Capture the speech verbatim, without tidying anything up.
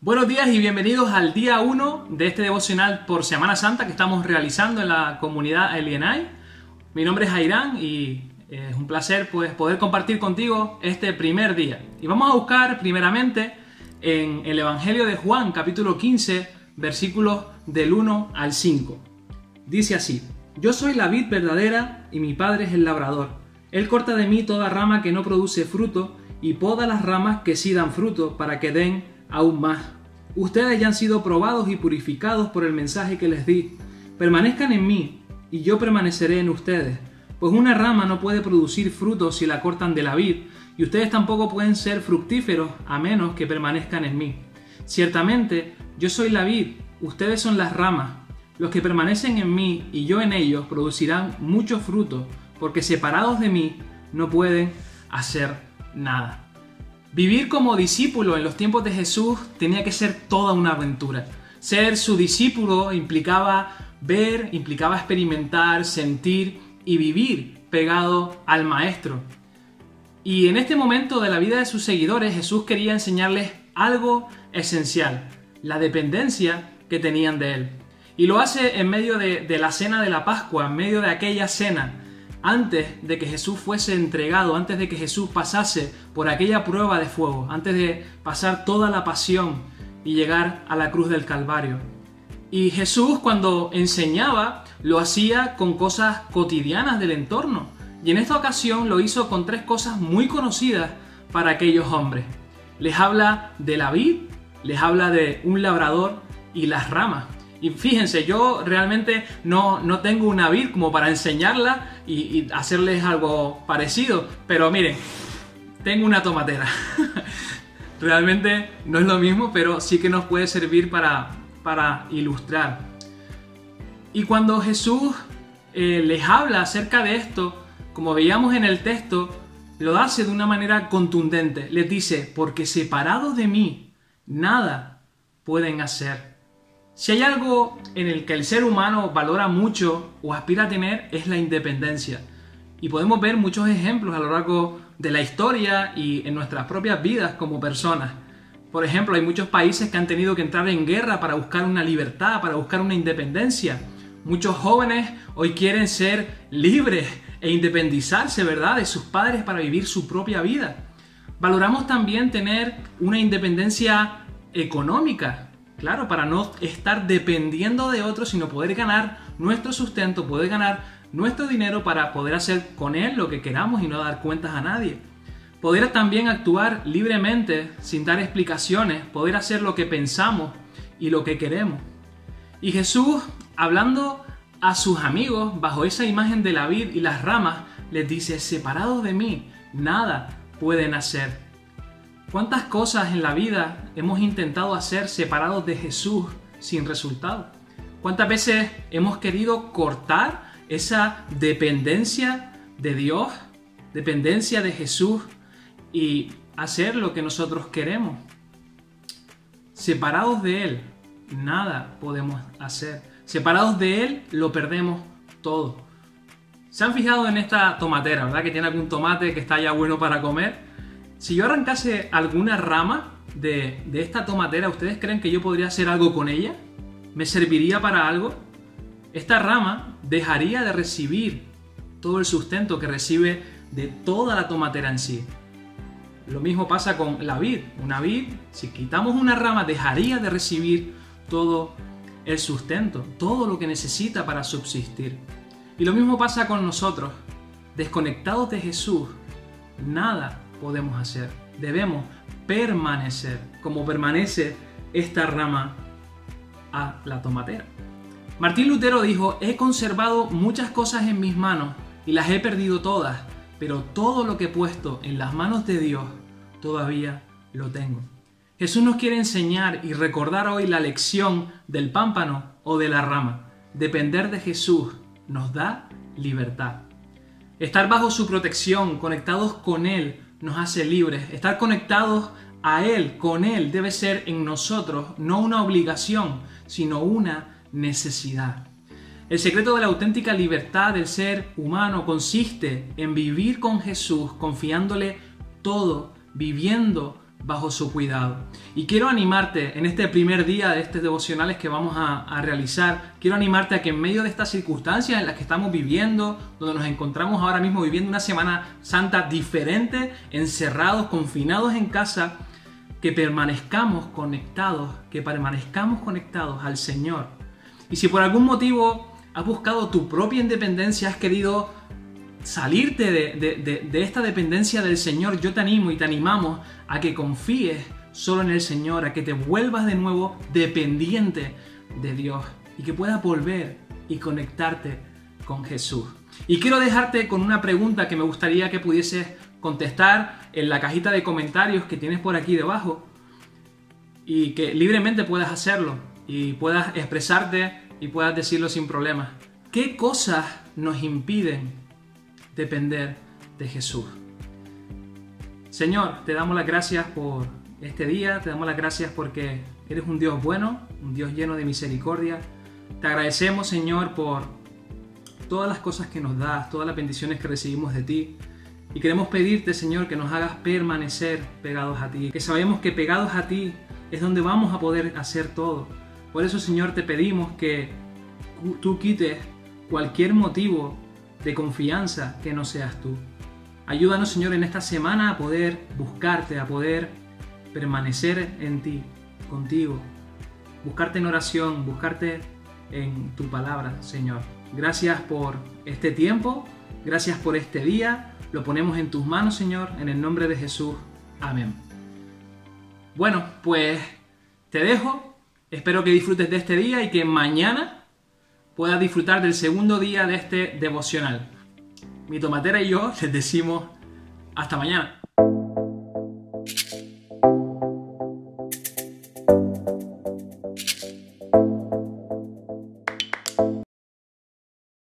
Buenos días y bienvenidos al día uno de este devocional por Semana Santa que estamos realizando en la comunidad Elienai. Mi nombre es Airam y es un placer pues, poder compartir contigo este primer día. Y vamos a buscar primeramente en el Evangelio de Juan, capítulo quince, versículos del uno al cinco. Dice así: Yo soy la vid verdadera y mi Padre es el labrador. Él corta de mí toda rama que no produce fruto y poda las ramas que sí dan fruto para que den aún más. Ustedes ya han sido probados y purificados por el mensaje que les di. Permanezcan en mí y yo permaneceré en ustedes. Pues una rama no puede producir fruto si la cortan de la vid, y ustedes tampoco pueden ser fructíferos a menos que permanezcan en mí. Ciertamente, yo soy la vid, ustedes son las ramas. Los que permanecen en mí y yo en ellos producirán muchos frutos, porque separados de mí no pueden hacer nada. Vivir como discípulo en los tiempos de Jesús tenía que ser toda una aventura. Ser su discípulo implicaba ver, implicaba experimentar, sentir y vivir pegado al Maestro. Y en este momento de la vida de sus seguidores, Jesús quería enseñarles algo esencial: la dependencia que tenían de Él. Y lo hace en medio de, de la cena de la Pascua, en medio de aquella cena, antes de que Jesús fuese entregado, antes de que Jesús pasase por aquella prueba de fuego, antes de pasar toda la pasión y llegar a la cruz del Calvario. Y Jesús, cuando enseñaba, lo hacía con cosas cotidianas del entorno. Y en esta ocasión lo hizo con tres cosas muy conocidas para aquellos hombres. Les habla de la vid, les habla de un labrador y las ramas. Y fíjense, yo realmente no, no tengo una vid como para enseñarla y, y hacerles algo parecido. Pero miren, tengo una tomatera. Realmente no es lo mismo, pero sí que nos puede servir para, para ilustrar. Y cuando Jesús eh, les habla acerca de esto, como veíamos en el texto, lo hace de una manera contundente. Les dice: porque separados de mí, nada pueden hacer. Si hay algo en el que el ser humano valora mucho o aspira a tener, es la independencia. Y podemos ver muchos ejemplos a lo largo de la historia y en nuestras propias vidas como personas. Por ejemplo, hay muchos países que han tenido que entrar en guerra para buscar una libertad, para buscar una independencia. Muchos jóvenes hoy quieren ser libres e independizarse, ¿verdad?, de sus padres para vivir su propia vida. Valoramos también tener una independencia económica, claro, para no estar dependiendo de otros, sino poder ganar nuestro sustento, poder ganar nuestro dinero para poder hacer con él lo que queramos y no dar cuentas a nadie. Poder también actuar libremente, sin dar explicaciones, poder hacer lo que pensamos y lo que queremos. Y Jesús, hablando a sus amigos bajo esa imagen de la vid y las ramas, les dice: separados de mí, nada pueden hacer. ¿Cuántas cosas en la vida hemos intentado hacer separados de Jesús sin resultado? ¿Cuántas veces hemos querido cortar esa dependencia de Dios, dependencia de Jesús, y hacer lo que nosotros queremos? Separados de Él, nada podemos hacer. Separados de Él, lo perdemos todo. ¿Se han fijado en esta tomatera, verdad? Que tiene algún tomate que está ya bueno para comer. Si yo arrancase alguna rama de, de esta tomatera, ¿ustedes creen que yo podría hacer algo con ella? ¿Me serviría para algo? Esta rama dejaría de recibir todo el sustento que recibe de toda la tomatera en sí. Lo mismo pasa con la vid. Una vid, si quitamos una rama, dejaría de recibir todo el sustento, todo lo que necesita para subsistir. Y lo mismo pasa con nosotros. Desconectados de Jesús, nada podemos hacer. Debemos permanecer, como permanece esta rama a la tomatera. Martín Lutero dijo: he conservado muchas cosas en mis manos y las he perdido todas, pero todo lo que he puesto en las manos de Dios todavía lo tengo. Jesús nos quiere enseñar y recordar hoy la lección del pámpano o de la rama. Depender de Jesús nos da libertad. Estar bajo su protección, conectados con Él, nos hace libres. Estar conectados a Él, con Él, debe ser en nosotros no una obligación, sino una necesidad. El secreto de la auténtica libertad del ser humano consiste en vivir con Jesús, confiándole todo, viviendo bajo su cuidado. Y quiero animarte en este primer día de estos devocionales que vamos a, a realizar, quiero animarte a que en medio de estas circunstancias en las que estamos viviendo, donde nos encontramos ahora mismo viviendo una Semana Santa diferente, encerrados, confinados en casa, que permanezcamos conectados, que permanezcamos conectados al Señor. Y si por algún motivo has buscado tu propia independencia, has querido salirte de, de, de, de esta dependencia del Señor, yo te animo y te animamos a que confíes solo en el Señor, a que te vuelvas de nuevo dependiente de Dios y que puedas volver y conectarte con Jesús. Y quiero dejarte con una pregunta que me gustaría que pudieses contestar en la cajita de comentarios que tienes por aquí debajo y que libremente puedas hacerlo y puedas expresarte y puedas decirlo sin problemas. ¿Qué cosas nos impiden depender de Jesús? Señor, te damos las gracias por este día, te damos las gracias porque eres un Dios bueno, un Dios lleno de misericordia. Te agradecemos, Señor, por todas las cosas que nos das, todas las bendiciones que recibimos de ti. Y queremos pedirte, Señor, que nos hagas permanecer pegados a ti, que sabemos que pegados a ti es donde vamos a poder hacer todo. Por eso, Señor, te pedimos que tú quites cualquier motivo de confianza que no seas tú. Ayúdanos, Señor, en esta semana a poder buscarte, a poder permanecer en ti, contigo, buscarte en oración, buscarte en tu palabra, Señor. Gracias por este tiempo, gracias por este día, lo ponemos en tus manos, Señor, en el nombre de Jesús. Amén. Bueno, pues te dejo, espero que disfrutes de este día y que mañana puedas disfrutar del segundo día de este devocional. Mi tomatera y yo les decimos hasta mañana.